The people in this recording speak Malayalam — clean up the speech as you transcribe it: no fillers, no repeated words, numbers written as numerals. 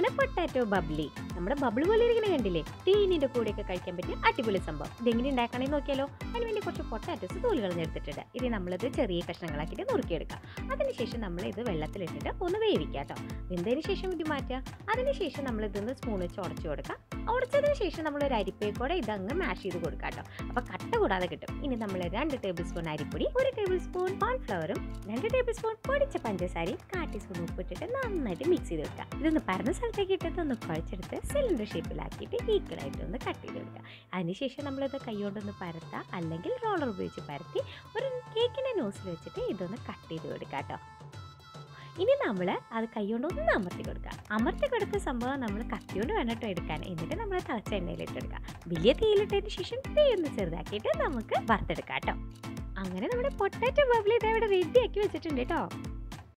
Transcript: സംഭവമാണ് പൊട്ടാറ്റോ ബബ്ലി. നമ്മുടെ ബബിൾ പോലെ ഇരിക്കുന്ന കണ്ടില്ലേ, തേനിൻ്റെ കൂടെയൊക്കെ കഴിക്കാൻ പറ്റിയ അടിപൊളി സംഭവം. ഇതെങ്ങനെ ഉണ്ടാക്കണമെന്ന് നോക്കിയാലോ. അതിനുവേണ്ടി കുറച്ച് പൊട്ടാറ്റോസ് തോലുകൾ എടുത്തിട്ടുണ്ട്. ഇത് നമ്മളിത് ചെറിയ കഷ്ണങ്ങളാക്കിയിട്ട് നുറുക്കിയെടുക്കാം. അതിനുശേഷം നമ്മൾ ഇത് വെള്ളത്തിലിട്ടിട്ട് ഒന്ന് വേവിക്കാം കേട്ടോ. വെന്തതിന് ശേഷം ഇത് മാറ്റുക. അതിനുശേഷം നമ്മൾ ഇതൊന്ന് സ്പൂൺ വെച്ച് ഉടച്ചു കൊടുക്കാം. ഉടച്ചതിന് ശേഷം നമ്മളൊരു അരിപ്പേക്കൂടെ ഇതങ്ങ് മാഷ് ചെയ്ത് കൊടുക്കാം കേട്ടോ. അപ്പോൾ കട്ട കൂടാതെ കിട്ടും. ഇനി നമ്മൾ 2 ടേബിൾ സ്പൂൺ അരിപ്പൊടി, 1 ടേബിൾ സ്പൂൺ കോൺഫ്ലവറും, 2 ടേബിൾ സ്പൂൺ പൊടിച്ച പഞ്ചസാരയും, 1 ടീസ്പൂൺ ഉപ്പിട്ടിട്ട് നന്നായിട്ട് മിക്സ് ചെയ്ത് വെക്കുക. ഇതൊന്ന് പരന്ന സ്ഥലത്തേക്ക് ഇട്ടിട്ട് ഒന്ന് കുഴച്ചെടുത്ത് സിലിണ്ടർ ഷേപ്പിലാക്കിയിട്ട് ഈക്വലായിട്ട് ഒന്ന് കട്ട് ചെയ്ത് വെക്കുക. അതിനുശേഷം നമ്മളിത് കൈകൊണ്ടൊന്ന് പരത്താം, അല്ലെങ്കിൽ റോളർ ഉപയോഗിച്ച് പരത്തി ഒരു കേക്കിൻ്റെ നോസിൽ വെച്ചിട്ട് ഇതൊന്ന് കട്ട് ചെയ്ത് കൊടുക്കുക കേട്ടോ. ഇനി നമ്മൾ അത് കൈകൊണ്ട് ഒന്ന് അമർത്തി കൊടുക്കുക. അമർത്തി കൊടുത്ത സംഭവം നമ്മൾ കത്തിയോണ്ട് വേണ്ടിട്ടോ എടുക്കാൻ. എന്നിട്ട് നമ്മൾ തിളച്ച എണ്ണയിലിട്ടെടുക്കുക. വലിയ തീയിലിട്ടതിന് ശേഷം തീ ഒന്ന് ചെറുതാക്കിയിട്ട് നമുക്ക് വറുത്തെടുക്കാം കേട്ടോ. അങ്ങനെ നമ്മുടെ പൊട്ടാറ്റോ ബബ്ലി ഇതവിടെ റെഡിയാക്കി വെച്ചിട്ടുണ്ട് കേട്ടോ.